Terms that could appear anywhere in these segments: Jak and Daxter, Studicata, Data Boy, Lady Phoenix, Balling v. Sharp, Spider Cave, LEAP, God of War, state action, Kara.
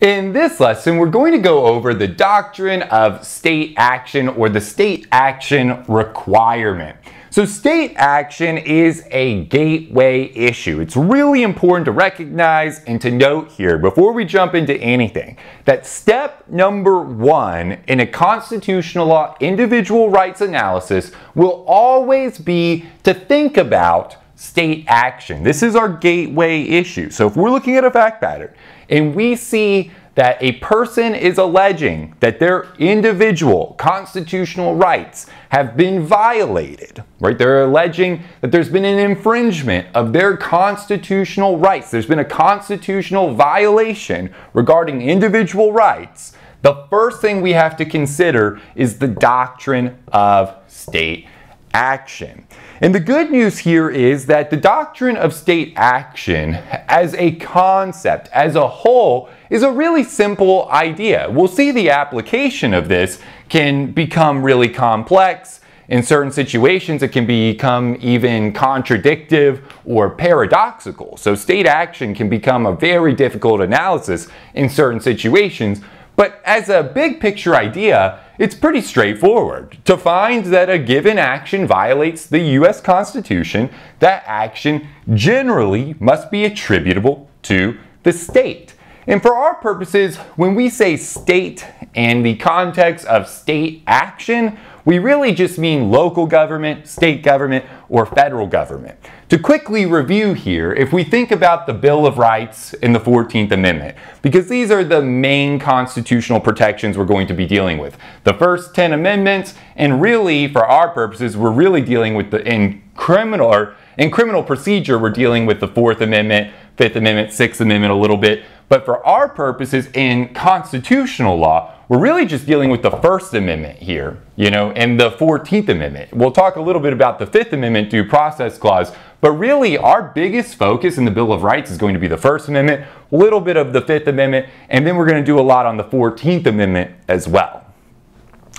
In this lesson, we're going to go over the doctrine of state action or the state action requirement. So state action is a gateway issue. It's really important to recognize and to note here before we jump into anything that step number one in a constitutional law individual rights analysis will always be to think about state action. This is our gateway issue. So if we're looking at a fact pattern and we see that a person is alleging that their individual constitutional rights have been violated, right? They're alleging that there's been an infringement of their constitutional rights. There's been a constitutional violation regarding individual rights. The first thing we have to consider is the doctrine of state action. And the good news here is that the doctrine of state action as a concept, as a whole, is a really simple idea. We'll see the application of this can become really complex. In certain situations, it can become even contradictive or paradoxical. So state action can become a very difficult analysis in certain situations. But as a big picture idea, it's pretty straightforward. To find that a given action violates the U.S. Constitution, that action generally must be attributable to the state. And for our purposes, when we say state in the context of state action, we really just mean local government, state government, or federal government. To quickly review here, if we think about the Bill of Rights and the 14th Amendment, because these are the main constitutional protections we're going to be dealing with. The first 10 amendments, and really for our purposes, we're really dealing with the in criminal procedure, we're dealing with the 4th Amendment, 5th Amendment, 6th Amendment a little bit. But for our purposes in constitutional law, we're really just dealing with the First Amendment here, you know, and the 14th Amendment. We'll talk a little bit about the Fifth Amendment due process clause, but really our biggest focus in the Bill of Rights is going to be the First Amendment, a little bit of the Fifth Amendment, and then we're going to do a lot on the 14th Amendment as well.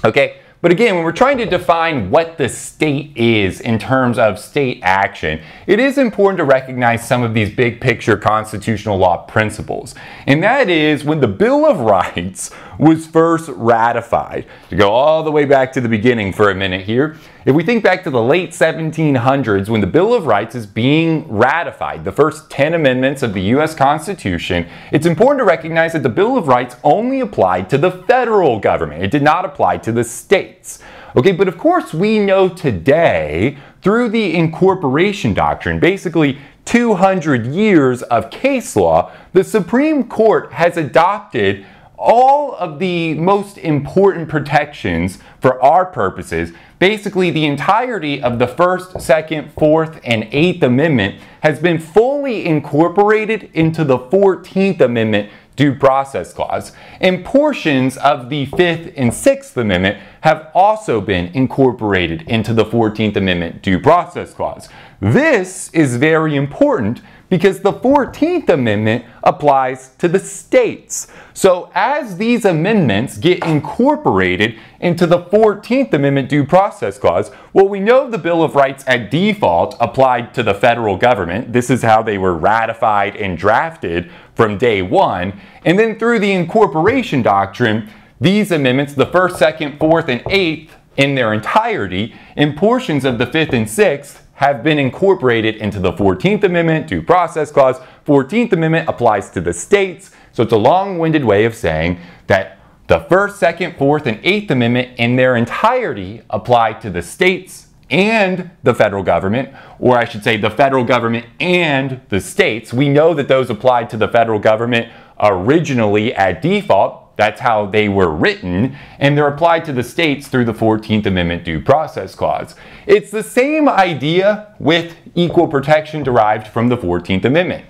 Okay, but again, when we're trying to define what the state is in terms of state action, it is important to recognize some of these big picture constitutional law principles. And that is when the Bill of Rights was first ratified. To go all the way back to the beginning for a minute here, if we think back to the late 1700s when the Bill of Rights is being ratified, the first 10 amendments of the U.S. Constitution, it's important to recognize that the Bill of Rights only applied to the federal government. It did not apply to the states. Okay, but of course we know today through the incorporation doctrine, basically 200 years of case law, the Supreme Court has adopted all of the most important protections for our purposes. Basically, the entirety of the First, Second, Fourth, and Eighth Amendment has been fully incorporated into the 14th Amendment due process clause, and portions of the Fifth and Sixth Amendment have also been incorporated into the 14th Amendment due process clause. This is very important because the 14th Amendment applies to the states. So as these amendments get incorporated into the 14th Amendment due process clause, well, we know the Bill of Rights at default applied to the federal government. This is how they were ratified and drafted from day one. And then through the incorporation doctrine, these amendments, the first, second, fourth, and eighth in their entirety, and portions of the fifth and sixth, have been incorporated into the 14th Amendment due process clause. 14th Amendment applies to the states. So it's a long-winded way of saying that the first, second, fourth, and eighth amendment in their entirety apply to the states and the federal government, or I should say the federal government and the states. We know that those applied to the federal government originally at default. That's how they were written, and they're applied to the states through the 14th Amendment due process clause. It's the same idea with equal protection derived from the 14th Amendment.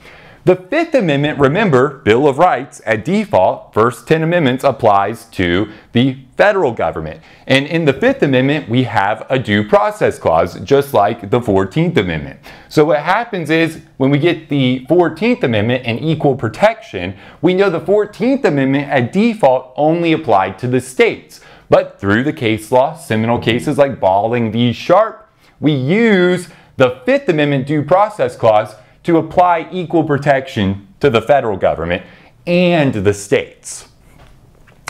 The Fifth Amendment, remember, Bill of Rights, at default, first 10 amendments applies to the federal government. And in the Fifth Amendment, we have a due process clause, just like the 14th Amendment. So what happens is, when we get the 14th Amendment and equal protection, we know the 14th Amendment at default only applied to the states. But through the case law, seminal cases like Balling v. Sharp, we use the Fifth Amendment due process clause to apply equal protection to the federal government and the states.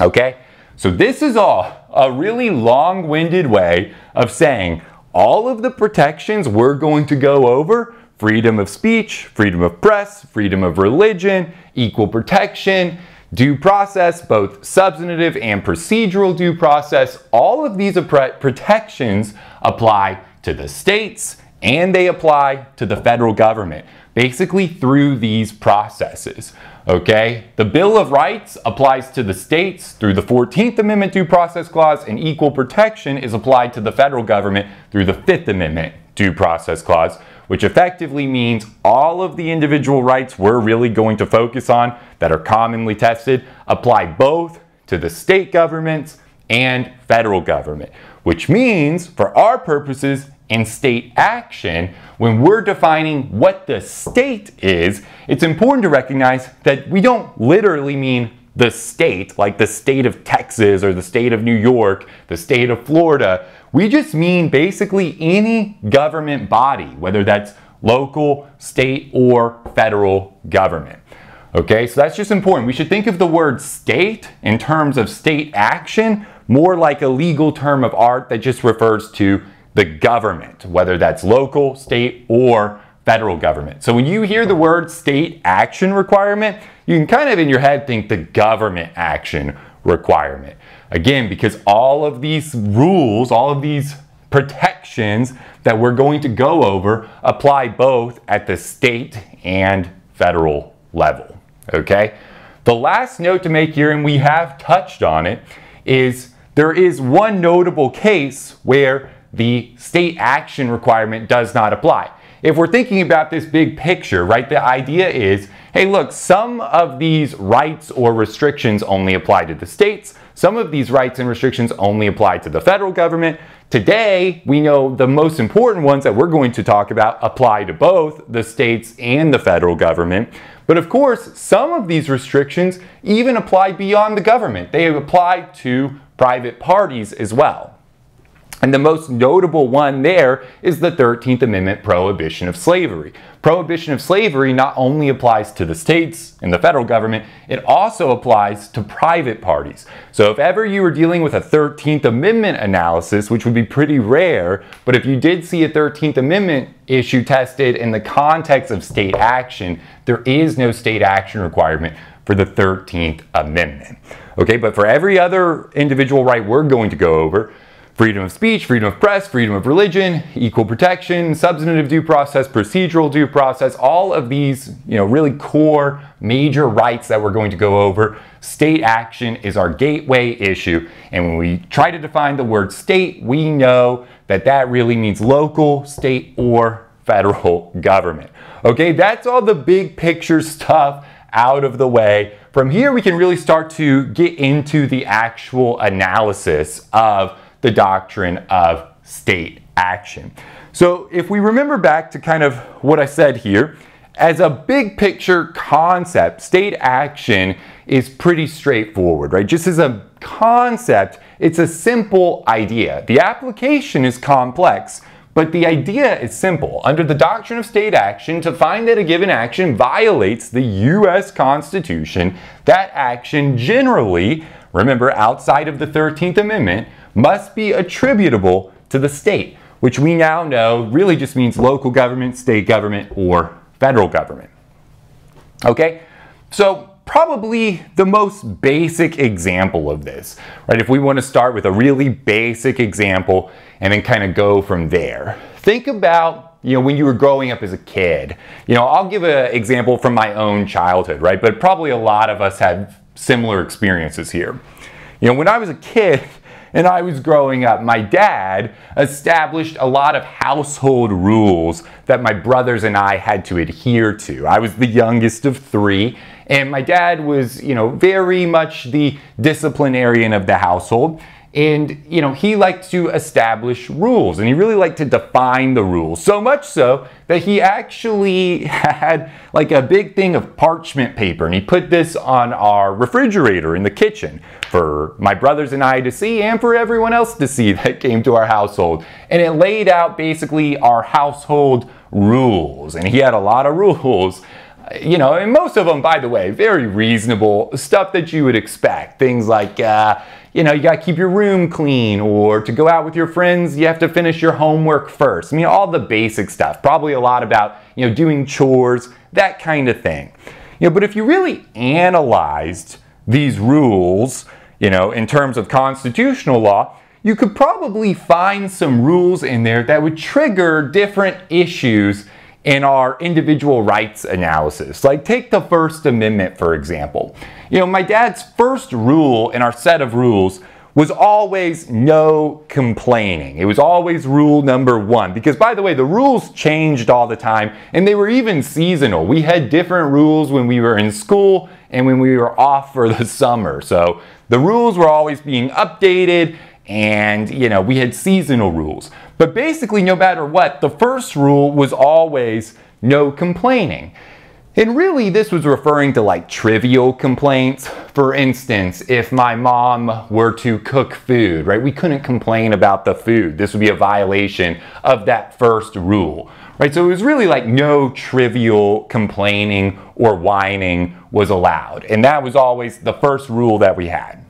Okay? So this is all a really long-winded way of saying all of the protections we're going to go over: freedom of speech, freedom of press, freedom of religion, equal protection, due process, both substantive and procedural due process. All of these protections apply to the states and they apply to the federal government, basically through these processes. Okay? The Bill of Rights applies to the states through the 14th Amendment Due Process Clause, and equal protection is applied to the federal government through the 5th Amendment Due Process Clause, which effectively means all of the individual rights we're really going to focus on that are commonly tested apply both to the state governments and federal government, which means for our purposes in state action, when we're defining what the state is, it's important to recognize that we don't literally mean the state, like the state of Texas or the state of New York, the state of Florida. We just mean basically any government body, whether that's local, state, or federal government. Okay, so that's just important. We should think of the word state in terms of state action more like a legal term of art that just refers to the government, whether that's local, state, or federal government. So when you hear the word state action requirement, you can kind of in your head think the government action requirement. Again, because all of these rules, all of these protections that we're going to go over apply both at the state and federal level. Okay? The last note to make here, and we have touched on it, is there is one notable case where the state action requirement does not apply. If we're thinking about this big picture, right, the idea is, hey, look, some of these rights or restrictions only apply to the states. Some of these rights and restrictions only apply to the federal government. Today, we know the most important ones that we're going to talk about apply to both the states and the federal government. But of course, some of these restrictions even apply beyond the government. They apply to private parties as well. And the most notable one there is the 13th Amendment prohibition of slavery. Prohibition of slavery not only applies to the states and the federal government, it also applies to private parties. So if ever you were dealing with a 13th Amendment analysis, which would be pretty rare, but if you did see a 13th Amendment issue tested in the context of state action, there is no state action requirement for the 13th Amendment. Okay, but for every other individual right we're going to go over, freedom of speech, freedom of press, freedom of religion, equal protection, substantive due process, procedural due process, all of these, you know, really core major rights that we're going to go over, state action is our gateway issue. And when we try to define the word state, we know that that really means local, state, or federal government. Okay, that's all the big picture stuff out of the way. From here, we can really start to get into the actual analysis of the doctrine of state action. So if we remember back to kind of what I said here, as a big picture concept, state action is pretty straightforward, right? Just as a concept, it's a simple idea. The application is complex, but the idea is simple. Under the doctrine of state action, to find that a given action violates the U.S. Constitution, that action generally, remember, outside of the 13th Amendment, must be attributable to the state, which we now know really just means local government, state government, or federal government. Okay, so probably the most basic example of this, right? If we want to start with a really basic example and then kind of go from there. Think about, you know, when you were growing up as a kid. You know, I'll give an example from my own childhood, right? But probably a lot of us have similar experiences here. You know, when I was a kid, and I was growing up, my dad established a lot of household rules that my brothers and I had to adhere to. I was the youngest of three, and my dad was, you know, very much the disciplinarian of the household. And, you know, he liked to establish rules, and he really liked to define the rules. So much so that he actually had like a big thing of parchment paper, and he put this on our refrigerator in the kitchen for my brothers and I to see, and for everyone else to see that came to our household. And it laid out basically our household rules, and he had a lot of rules You know, and most of them, by the way, very reasonable stuff that you would expect. Things like, you know, you gotta keep your room clean, or to go out with your friends, you have to finish your homework first. I mean, all the basic stuff. Probably a lot about, you know, doing chores, that kind of thing. You know, but if you really analyzed these rules, you know, in terms of constitutional law, you could probably find some rules in there that would trigger different issues in our individual rights analysis. Like, take the First Amendment, for example. You know, my dad's first rule in our set of rules was always no complaining. It was always rule number one. Because, by the way, the rules changed all the time, and they were even seasonal. We had different rules when we were in school and when we were off for the summer. So the rules were always being updated, and, you know, we had seasonal rules. But basically, no matter what, the first rule was always no complaining. And really, this was referring to, like, trivial complaints. For instance, if my mom were to cook food, right, we couldn't complain about the food. This would be a violation of that first rule, right? So it was really like no trivial complaining or whining was allowed. And that was always the first rule that we had,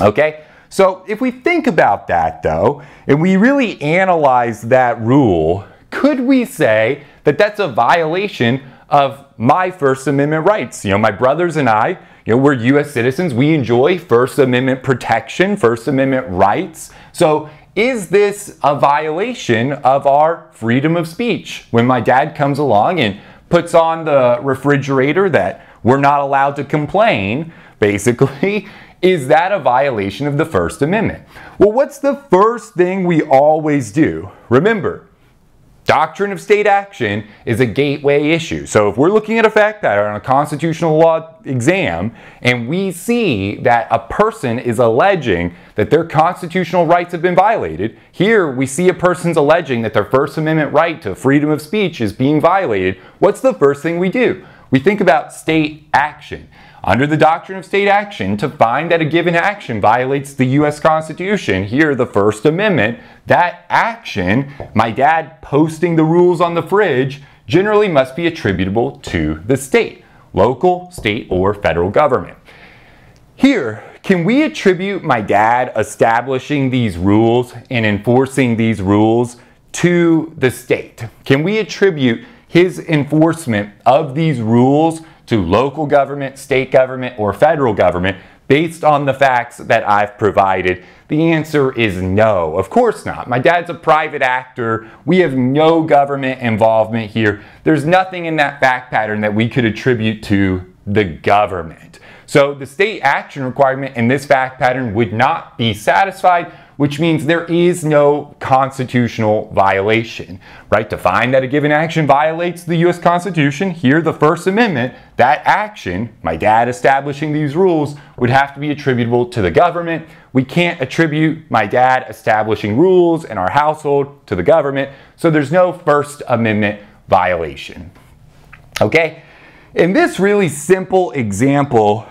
okay? So if we think about that, though, and we really analyze that rule, could we say that that's a violation of my First Amendment rights? You know, my brothers and I, you know, we're U.S. citizens. We enjoy First Amendment protection, First Amendment rights. So is this a violation of our freedom of speech? When my dad comes along and puts on the refrigerator that we're not allowed to complain, basically, is that a violation of the First Amendment? Well, what's the first thing we always do? Remember, doctrine of state action is a gateway issue. So if we're looking at a fact pattern on a constitutional law exam, and we see that a person is alleging that their constitutional rights have been violated, here we see a person's alleging that their First Amendment right to freedom of speech is being violated, what's the first thing we do? We think about state action. Under the doctrine of state action, to find that a given action violates the U.S. Constitution, here the First Amendment, that action, my dad posting the rules on the fridge, generally must be attributable to the state, local, state, or federal government. Here, can we attribute my dad establishing these rules and enforcing these rules to the state? Can we attribute his enforcement of these rules to local government, state government, or federal government based on the facts that I've provided? The answer is no, of course not. My dad's a private actor. We have no government involvement here. There's nothing in that fact pattern that we could attribute to the government. So the state action requirement in this fact pattern would not be satisfied, which means there is no constitutional violation, right? To find that a given action violates the U.S. Constitution, here the First Amendment, that action, my dad establishing these rules, would have to be attributable to the government. We can't attribute my dad establishing rules in our household to the government, so there's no First Amendment violation, okay? And this really simple example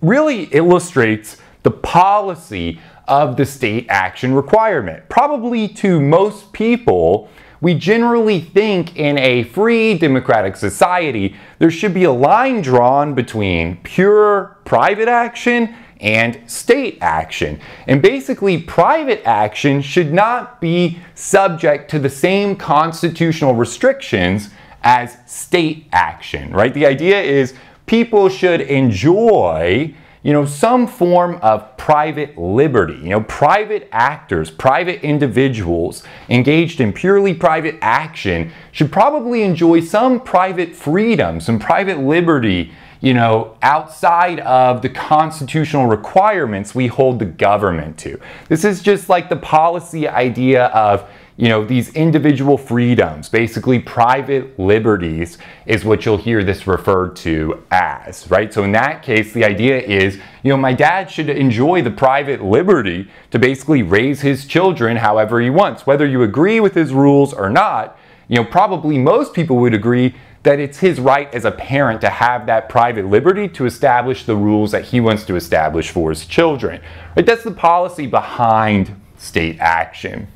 really illustrates the policy of the state action requirement. Probably to most people, we generally think in a free democratic society, there should be a line drawn between pure private action and state action. And basically, private action should not be subject to the same constitutional restrictions as state action, right? The idea is people should enjoy, you know, some form of private liberty. You know, private actors, private individuals engaged in purely private action should probably enjoy some private freedom, some private liberty, you know, outside of the constitutional requirements we hold the government to. This is just like the policy idea of, you know, these individual freedoms, basically private liberties, is what you'll hear this referred to as, right? So in that case, the idea is, you know, my dad should enjoy the private liberty to basically raise his children however he wants. Whether you agree with his rules or not, you know, probably most people would agree that it's his right as a parent to have that private liberty to establish the rules that he wants to establish for his children, right? That's the policy behind state action.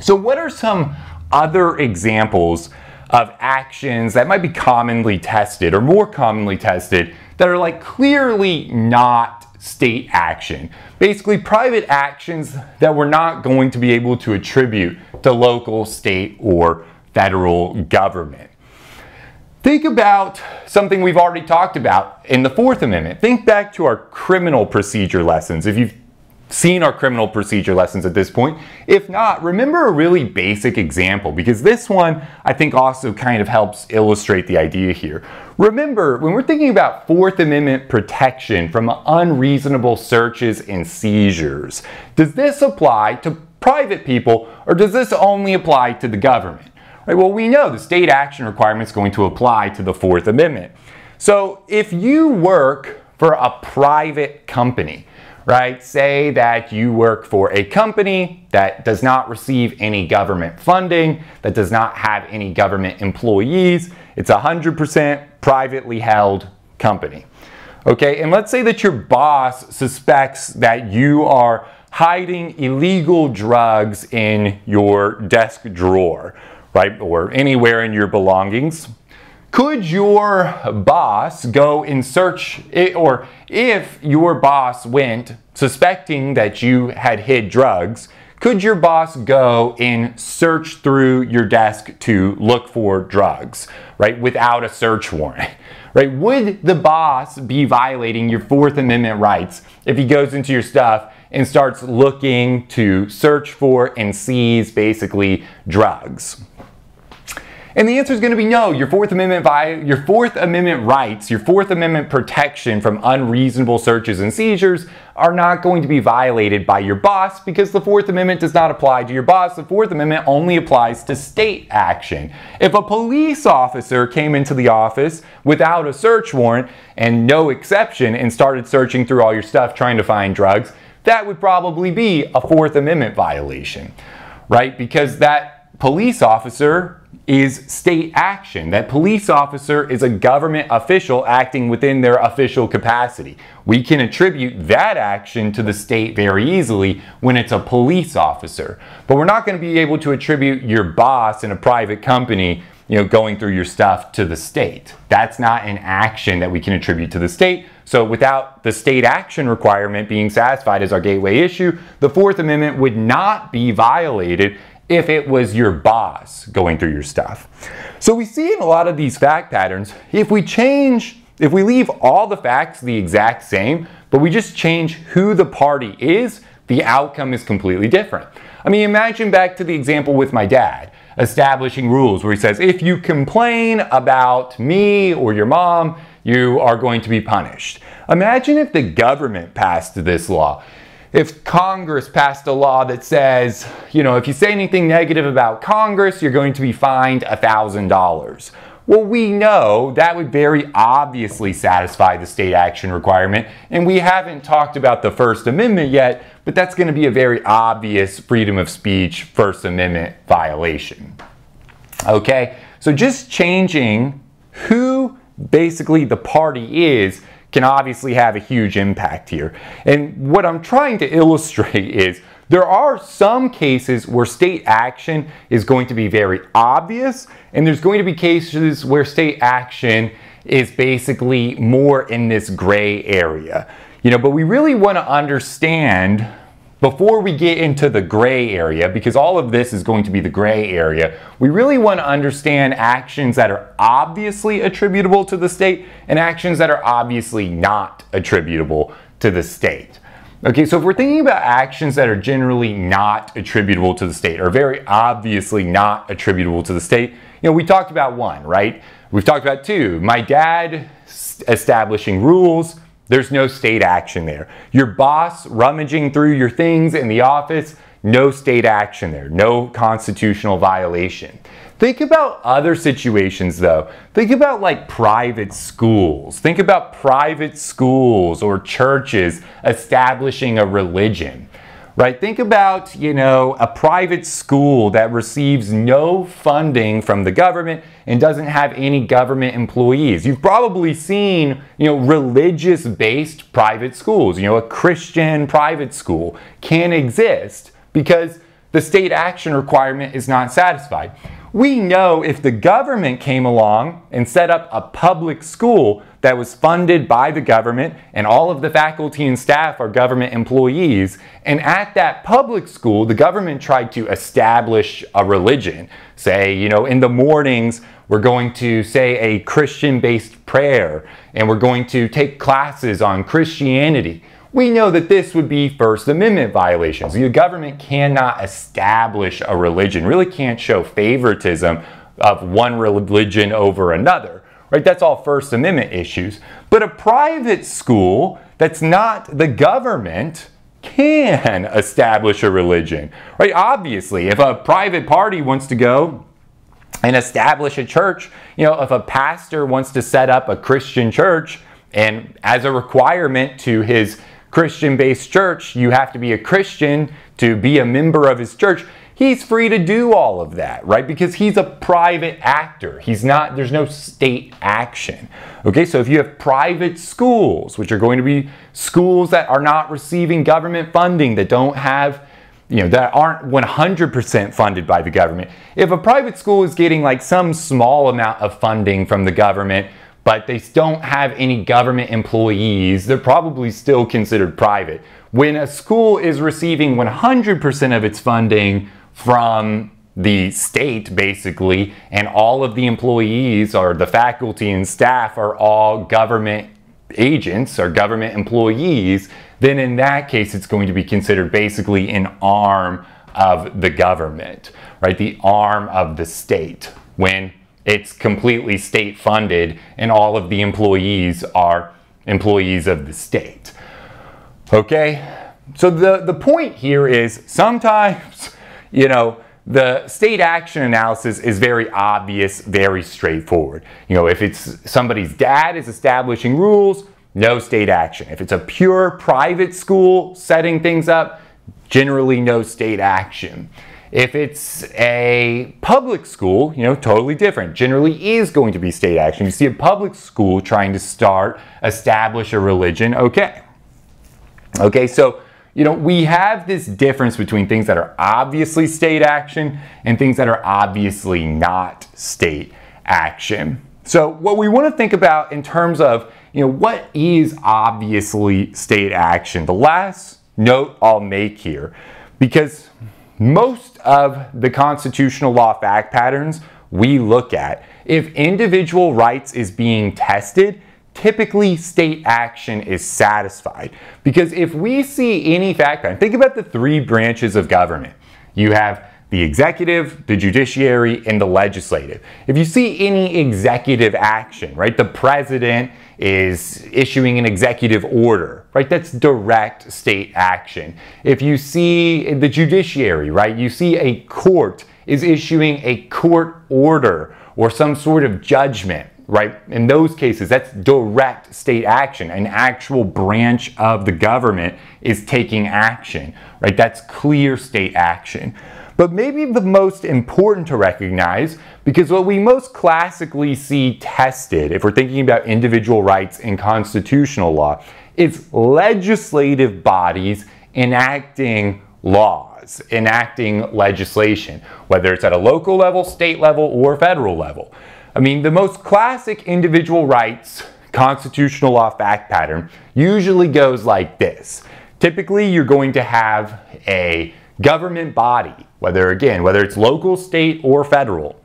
So what are some other examples of actions that might be commonly tested or more commonly tested that are like clearly not state action. Basically private actions that we're not going to be able to attribute to local, state, or federal government. Think about something we've already talked about in the Fourth Amendment. Think back to our criminal procedure lessons, if you've seen our criminal procedure lessons at this point. If not, remember a really basic example, because this one I think also kind of helps illustrate the idea here. Remember, when we're thinking about Fourth Amendment protection from unreasonable searches and seizures, does this apply to private people or does this only apply to the government? Right, well, we know the state action requirement is going to apply to the Fourth Amendment. So if you work for a private company, right, say that you work for a company that does not receive any government funding, that does not have any government employees, it's a 100% privately held company. Okay, and let's say that your boss suspects that you are hiding illegal drugs in your desk drawer, right, or anywhere in your belongings. Could your boss go and search it, or if your boss went suspecting that you had hid drugs, could your boss go and search through your desk to look for drugs, right, without a search warrant? Right? Would the boss be violating your Fourth Amendment rights if he goes into your stuff and starts looking to search for and seize basically drugs? And the answer is going to be no. Your Fourth Amendment protection from unreasonable searches and seizures are not going to be violated by your boss because the Fourth Amendment does not apply to your boss. The Fourth Amendment only applies to state action. If a police officer came into the office without a search warrant and no exception and started searching through all your stuff trying to find drugs, that would probably be a Fourth Amendment violation, right? Because that police officer is state action. That police officer is a government official acting within their official capacity. We can attribute that action to the state very easily when it's a police officer. But we're not going to be able to attribute your boss in a private company, you know, going through your stuff to the state. That's not an action that we can attribute to the state. So without the state action requirement being satisfied as our gateway issue, the Fourth Amendment would not be violated if it was your boss going through your stuff. So we see in a lot of these fact patterns, if we leave all the facts the exact same, but we just change who the party is, the outcome is completely different. I mean, imagine back to the example with my dad, establishing rules where he says, if you complain about me or your mom, you are going to be punished. Imagine if the government passed this law. If Congress passed a law that says, you know, if you say anything negative about Congress, you're going to be fined $1,000. Well, we know that would very obviously satisfy the state action requirement, and we haven't talked about the First Amendment yet, but that's going to be a very obvious freedom of speech First Amendment violation. Okay, so just changing who basically the party is can obviously have a huge impact here. And what I'm trying to illustrate is there are some cases where state action is going to be very obvious, and there's going to be cases where state action is basically more in this gray area. You know, but we really want to understand before we get into the gray area, because all of this is going to be the gray area, we really want to understand actions that are obviously attributable to the state and actions that are obviously not attributable to the state. Okay, so if we're thinking about actions that are generally not attributable to the state or very obviously not attributable to the state, you know, we talked about one, right? We've talked about two. My dad establishing rules. There's no state action there. Your boss rummaging through your things in the office, no state action there, no constitutional violation. Think about other situations though. Think about like private schools. Think about private schools or churches establishing a religion, right? Think about, you know, a private school that receives no funding from the government and doesn't have any government employees. You've probably seen, you know, religious-based private schools. You know, a Christian private school can exist because the state action requirement is not satisfied. We know if the government came along and set up a public school that was funded by the government, and all of the faculty and staff are government employees, and at that public school, the government tried to establish a religion. Say, you know, in the mornings, we're going to say a Christian-based prayer, and we're going to take classes on Christianity. We know that this would be First Amendment violations. The government cannot establish a religion, really can't show favoritism of one religion over another, right? That's all First Amendment issues. But a private school that's not the government can establish a religion, right? Obviously, if a private party wants to go and establish a church, you know, if a pastor wants to set up a Christian church, and as a requirement to his Christian-based church, you have to be a Christian to be a member of his church. He's free to do all of that, right? Because he's a private actor. He's not, there's no state action. Okay, so if you have private schools, which are going to be schools that are not receiving government funding, that don't have, you know, that aren't 100% funded by the government. If a private school is getting like some small amount of funding from the government, but they don't have any government employees, they're probably still considered private. When a school is receiving 100% of its funding from the state, basically, and all of the employees or the faculty and staff are all government agents or government employees, then in that case, it's going to be considered basically an arm of the government, right? The arm of the state, when it's completely state funded and all of the employees are employees of the state. Okay, so the point here is sometimes, you know, the state action analysis is very obvious, very straightforward. You know, if it's somebody's dad is establishing rules, no state action. If it's a pure private school setting things up, generally no state action. If it's a public school, you know, totally different. Generally is going to be state action. You see a public school trying to establish a religion, okay. Okay, so, you know, we have this difference between things that are obviously state action and things that are obviously not state action. So what we want to think about in terms of, you know, what is obviously state action? The last note I'll make here, because most of the constitutional law fact patterns we look at, if individual rights is being tested, typically state action is satisfied. Because if we see any fact pattern, think about the three branches of government. You have the executive, the judiciary, and the legislative. If you see any executive action, right, the president is issuing an executive order, right, that's direct state action. If you see the judiciary, right, you see a court is issuing a court order or some sort of judgment, right, in those cases, that's direct state action. An actual branch of the government is taking action, right, that's clear state action. But maybe the most important to recognize, because what we most classically see tested, if we're thinking about individual rights and constitutional law, is legislative bodies enacting laws, enacting legislation, whether it's at a local level, state level, or federal level. I mean, the most classic individual rights constitutional law fact pattern usually goes like this. Typically, you're going to have a government body, whether it's local, state, or federal,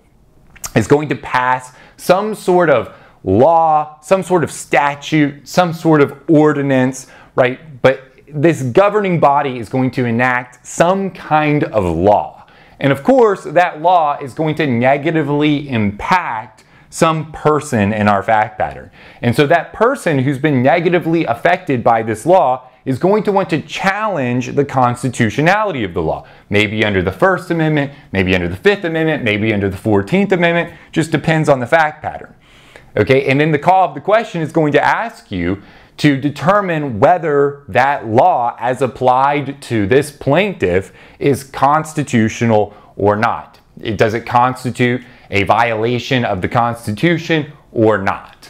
is going to pass some sort of law, some sort of statute, some sort of ordinance, right? But this governing body is going to enact some kind of law. And of course, that law is going to negatively impact some person in our fact pattern. And so that person who's been negatively affected by this law is going to want to challenge the constitutionality of the law. Maybe under the First Amendment, maybe under the Fifth Amendment, maybe under the 14th Amendment, just depends on the fact pattern. Okay, and then the call of the question is going to ask you to determine whether that law as applied to this plaintiff is constitutional or not. Does it constitute a violation of the Constitution or not?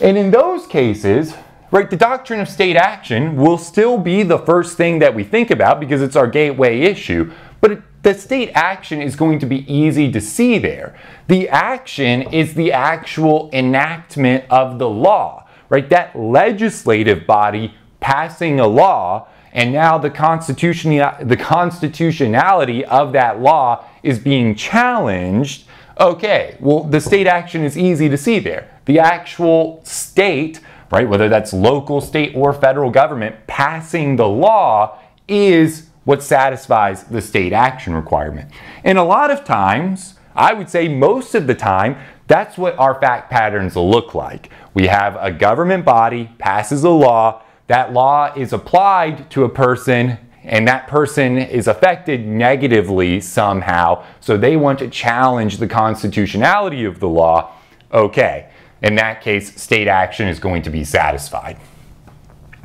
And in those cases, right, the doctrine of state action will still be the first thing that we think about because it's our gateway issue, but it the state action is going to be easy to see there. The action is the actual enactment of the law, right? That legislative body passing a law, and now the constitutionality of that law is being challenged. Okay, well, the state action is easy to see there. The actual state, right, whether that's local, state, or federal government, passing the law is what satisfies the state action requirement. And a lot of times, I would say most of the time, that's what our fact patterns look like. We have a government body passes a law. That law is applied to a person, and that person is affected negatively somehow, so they want to challenge the constitutionality of the law. Okay, in that case, state action is going to be satisfied.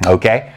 Okay,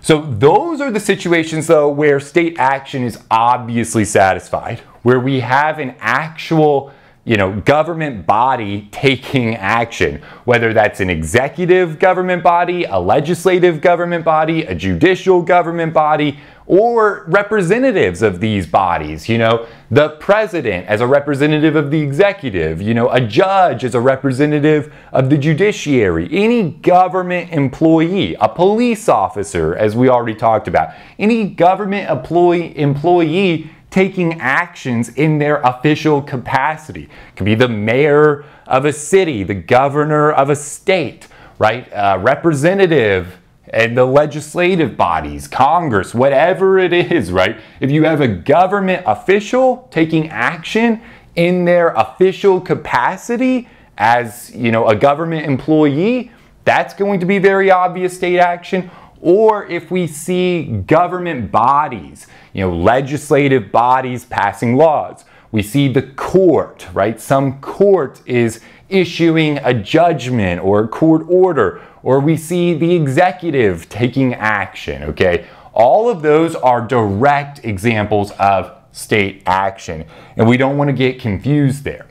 so those are the situations, though, where state action is obviously satisfied, where we have an actual, you know, government body taking action, whether that's an executive government body, a legislative government body, a judicial government body, or representatives of these bodies, you know, the president as a representative of the executive, you know, a judge as a representative of the judiciary, any government employee, a police officer, as we already talked about, any government employee taking actions in their official capacity. It could be the mayor of a city, the governor of a state, right? Representative and the legislative bodies, Congress, whatever it is, right? If you have a government official taking action in their official capacity as, you know, a government employee, that's going to be very obvious state action. Or if we see government bodies, you know, legislative bodies passing laws. We see the court, right? Some court is issuing a judgment or a court order, or we see the executive taking action, okay? All of those are direct examples of state action, and we don't want to get confused there.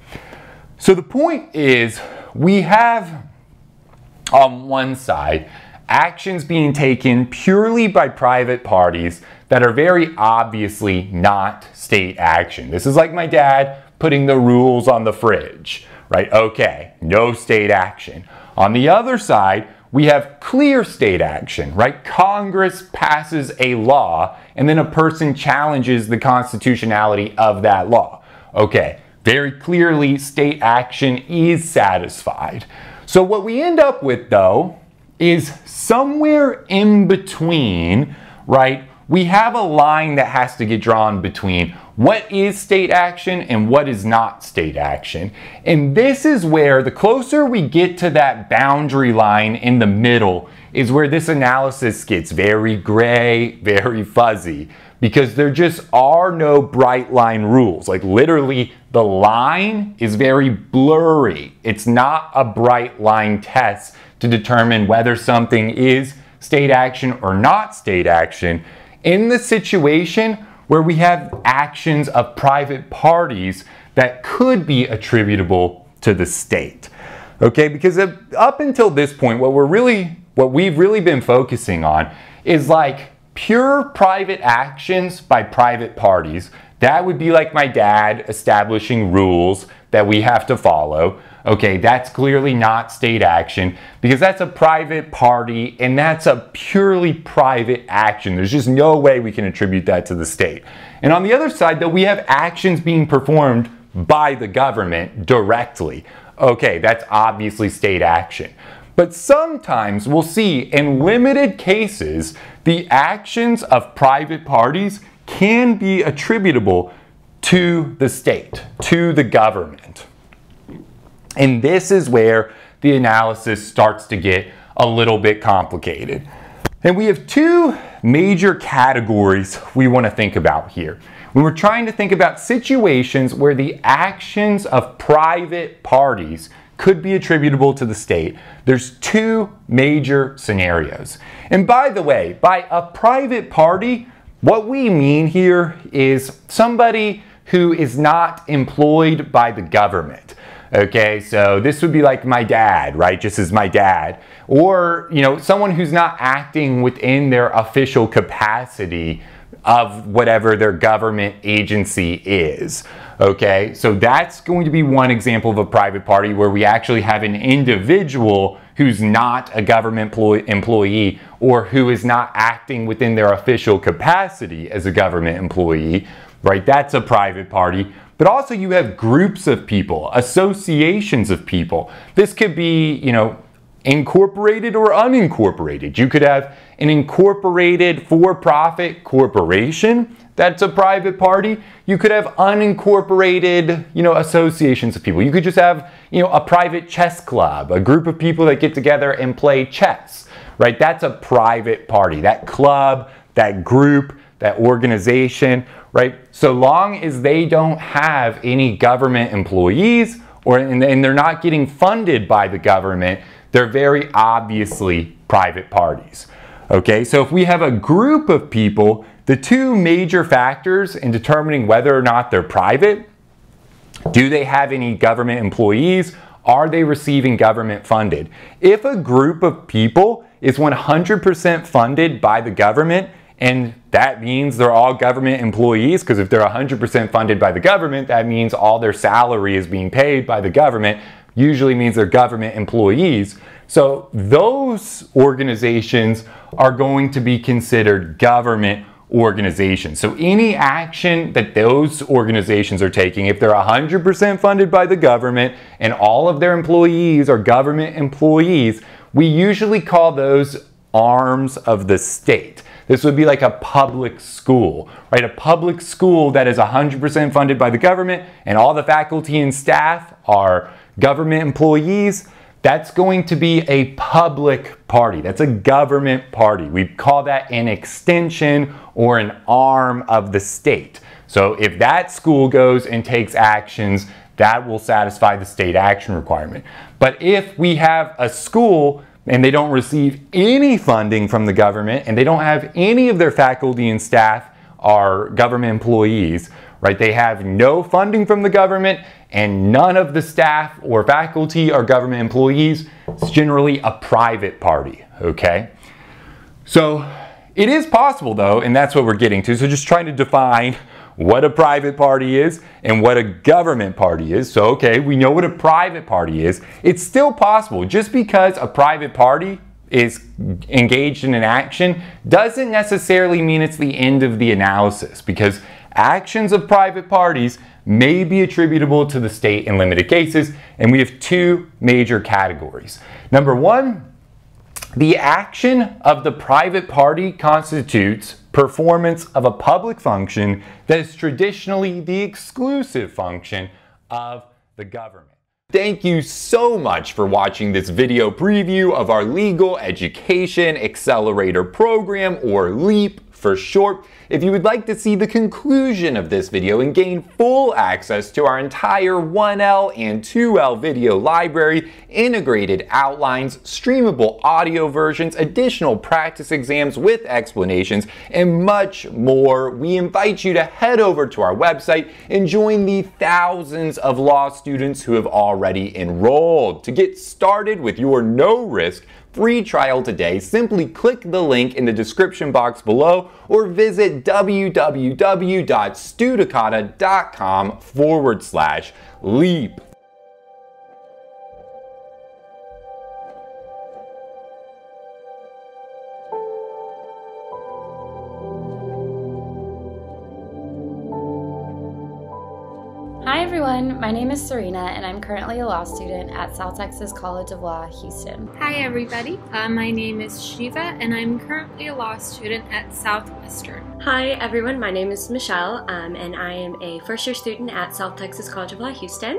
So the point is, we have on one side actions being taken purely by private parties that are very obviously not state action. This is like my dad putting the rules on the fridge, right? Okay, no state action. On the other side, we have clear state action, right? Congress passes a law, and then a person challenges the constitutionality of that law. Okay, very clearly state action is satisfied. So what we end up with, though, is somewhere in between, right? We have a line that has to get drawn between what is state action and what is not state action. And this is where the closer we get to that boundary line in the middle is where this analysis gets very gray, very fuzzy, because there just are no bright line rules. Like literally the line is very blurry. It's not a bright line test to determine whether something is state action or not state action. In the situation where we have actions of private parties that could be attributable to the state. Okay, because up until this point, what we've really been focusing on is like pure private actions by private parties. That would be like my dad establishing rules that we have to follow. Okay, that's clearly not state action because that's a private party and that's a purely private action. There's just no way we can attribute that to the state. And on the other side, though, we have actions being performed by the government directly. Okay, that's obviously state action. But sometimes we'll see in limited cases, the actions of private parties can be attributable to the state, to the government. And this is where the analysis starts to get a little bit complicated. And we have two major categories we want to think about here. When we're trying to think about situations where the actions of private parties could be attributable to the state, there's two major scenarios. And by the way, by a private party, what we mean here is somebody who is not employed by the government. Okay, so this would be like my dad, right? Just as my dad. Or, you know, someone who's not acting within their official capacity of whatever their government agency is. Okay, so that's going to be one example of a private party where we actually have an individual who's not a government employee or who is not acting within their official capacity as a government employee, right? That's a private party. But also you have groups of people, associations of people. This could be, you know, incorporated or unincorporated. You could have an incorporated for-profit corporation. That's a private party. You could have unincorporated, you know, associations of people. You could just have, you know, a private chess club, a group of people that get together and play chess, right? That's a private party. That club, that group, that organization, right? So long as they don't have any government employees or and they're not getting funded by the government, they're very obviously private parties. Okay, so if we have a group of people, the two major factors in determining whether or not they're private: do they have any government employees? Are they receiving government funded? If a group of people is 100% funded by the government, and that means they're all government employees, because if they're 100% funded by the government, that means all their salary is being paid by the government, usually means they're government employees. So those organizations are going to be considered government organizations. So any action that those organizations are taking, if they're 100% funded by the government and all of their employees are government employees, we usually call those arms of the state. This would be like a public school, right? A public school that is 100% funded by the government and all the faculty and staff are government employees. That's going to be a public party. That's a government party. We call that an extension or an arm of the state. So if that school goes and takes actions, that will satisfy the state action requirement. But if we have a school and they don't receive any funding from the government and they don't have any of their faculty and staff are government employees, right? They have no funding from the government and none of the staff or faculty are government employees. It's generally a private party, okay? So it is possible though, and that's what we're getting to. So just trying to define what a private party is and what a government party is. So, okay, we know what a private party is. It's still possible. Just because a private party is engaged in an action doesn't necessarily mean it's the end of the analysis, because actions of private parties may be attributable to the state in limited cases, and we have two major categories. Number one, the action of the private party constitutes performance of a public function that is traditionally the exclusive function of the government. Thank you so much for watching this video preview of our Legal Education Accelerator Program, or LEAP for short. If you would like to see the conclusion of this video and gain full access to our entire 1L and 2L video library, integrated outlines, streamable audio versions, additional practice exams with explanations, and much more, we invite you to head over to our website and join the thousands of law students who have already enrolled. To get started with your no-risk free trial today, simply click the link in the description box below or visit www.studicata.com/leap. Hi everyone, my name is Serena and I'm currently a law student at South Texas College of Law, Houston. Hi everybody, my name is Shiva and I'm currently a law student at Southwestern. Hi everyone, my name is Michelle and I am a first year student at South Texas College of Law, Houston.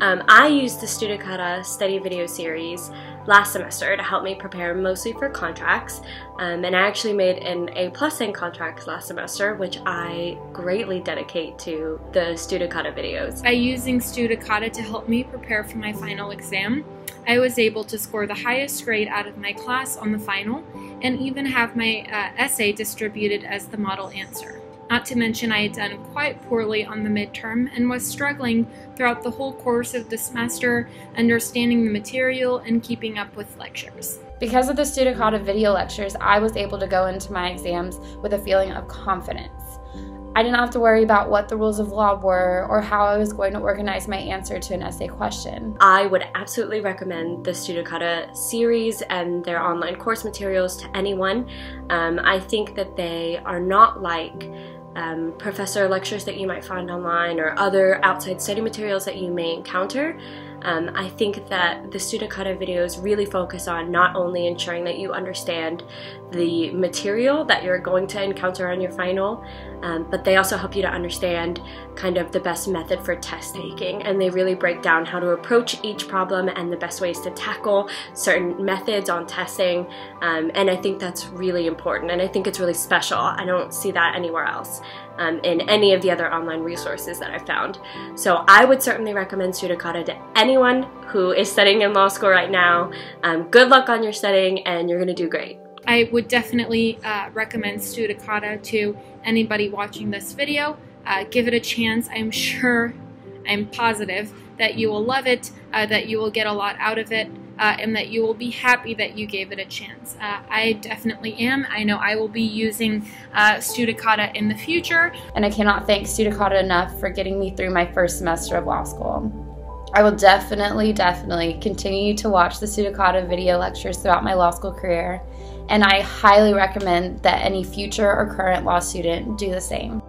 I used the Studicata study video series last semester to help me prepare mostly for contracts, and I actually made an A+ in contracts last semester, which I greatly dedicate to the Studicata videos. By using Studicata to help me prepare for my final exam, I was able to score the highest grade out of my class on the final and even have my essay distributed as the model answer. Not to mention I had done quite poorly on the midterm and was struggling throughout the whole course of the semester, understanding the material and keeping up with lectures. Because of the Studicata video lectures, I was able to go into my exams with a feeling of confidence. I didn't have to worry about what the rules of law were or how I was going to organize my answer to an essay question. I would absolutely recommend the Studicata series and their online course materials to anyone. I think that they are not like professor lectures that you might find online or other outside study materials that you may encounter. I think that the Studicata videos really focus on not only ensuring that you understand the material that you're going to encounter on your final, but they also help you to understand kind of the best method for test taking, and they really break down how to approach each problem and the best ways to tackle certain methods on testing, and I think that's really important, and I think it's really special. I don't see that anywhere else in any of the other online resources that I've found. So I would certainly recommend Studicata to anyone who is studying in law school right now. Good luck on your studying, and you're going to do great. I would definitely recommend Studicata to anybody watching this video. Give it a chance. I'm positive that you will love it, that you will get a lot out of it, and that you will be happy that you gave it a chance. I definitely am. I know I will be using Studicata in the future. And I cannot thank Studicata enough for getting me through my first semester of law school. I will definitely continue to watch the Studicata video lectures throughout my law school career, and I highly recommend that any future or current law student do the same.